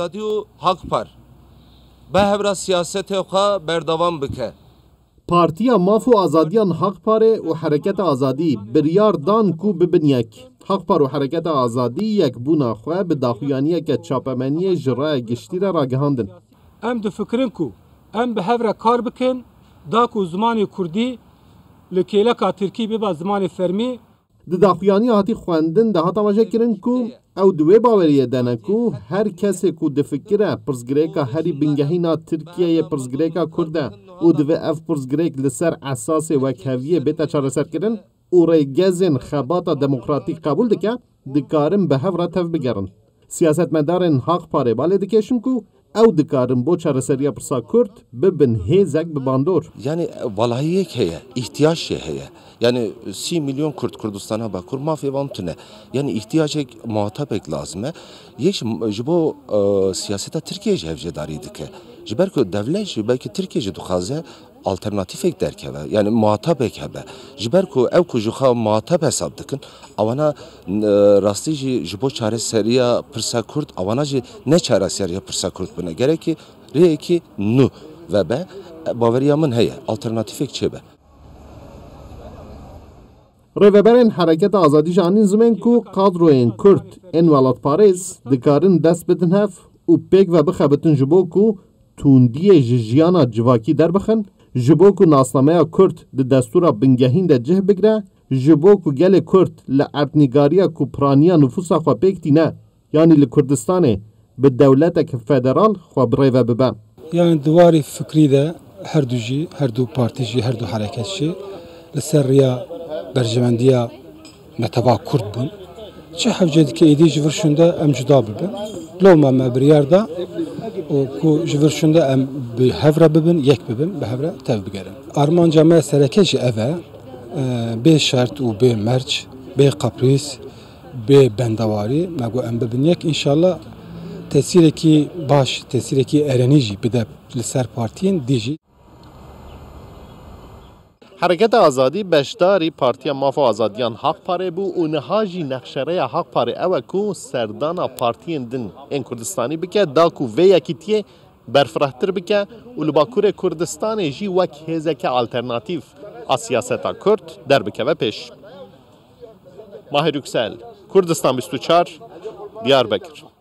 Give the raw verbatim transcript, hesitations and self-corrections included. AZADî û HAKPAR bi hevra siyasete xwe berdewam bike. Partiya Maf û Azadiyan Hakparê û Hereketa Azadî biryar dan ku bibin yek. Hakpar û Hereketa Azadî yekbûna xwe bi daxuyaniyeke çapemeniyê ji raya giştî re ragihandin. Em difikirin ku em bi hevra kar bikin da ku zimanê Kurdî li kêleka Tirkî bibe zimanê fermî. Di daxuyaniya hatî xwendin de hata maje kirin ku ew di wê baweriyê dene ku her kesê ku difikire pirsgirêka herî bingehîna Tirkiyeyê pirsgirêka Kurd e û divê ev pirsgirêk li ser esasê wekheviyê bêta çareserkirin û rêgezên xebata demokratîk qebûl dike, dikarin bi hev re tev bigerin. Siyasetmedarên Hakparê balê dikêşin ku ew dikarin bo çareseriya pirsa Kurd bibin hêzek bi bandor. Yani valahiyek heye, ihtiyaçê heye. Yani sî milyon Kurd Kurdistana bakur mafê van tune. Yani ihtiyaçek muhatapek lazım e. Yek ji bo siyaseta Tirkiye ji hevjedarî dike. Ji ber ku devlet ji belki Tirkiye ji dixwaze alternatifek derkeve. Yani muhatapek hebe. Ji ber ku ew ku ji xwe muhatap hesab dikin, awana rastî jî ji bo çareseriya pirsa Kurd, awana jî ne çareseriya pirsa Kurd bine. Gerek ki rêyekî nû vebe baveriya min heye, alternatifek çêbe. Rêveberên Hereketa Azadî ji anîn zimen ku kadroyên Kurd ên welatparêz dikarin dest bidin hev û pêk ve bixebitin ji bo ku tundiyê ji jiyana civakî derbixin, ji bo ku nasnameya Kurd di destûra bingehîn de cih bigire, ji bo ku gelê Kurd li erdnîgariya ku piraniya nüfusa xwe pêk tîne, yanî li Kurdistanê bi dewletek federal xwe bi rêve bibe. Yani diwarê fikrî de her du jî, her du partî jî, her du hereket jî li ser rêya berjemendiya meteba Kurd bûn. Çi hevce dike êdî ji vir şûnde em cuda bibin. Loma me biryar da ku ji vir şûnde em bi hev re bibin, yek bibin, bi hev re tev bigerin. Armanca me sereke jî ev e bê şert û bê merc, bê qaprîs, bê bendewarî me got em bibin yek inşallah tesîrekî baş, tesîrekî erenî jî bide li ser partiyên dî jî. Hereketa Azadî beşdarî Partiya Maf û Azadiyan Hakparê bû û niha jî nexşereya Hakparê ew e ku serdana partiyên din ên Kurdistanî bike, da ku vê yekîtiyê berfirehtir bike û li bakurê Kurdistanê jî wek hêzeke alternatîv a siyaseta Kurd derbikeve pêş. Mahir Yüksel, Kurdistan bîst û çar, Diyarbekir.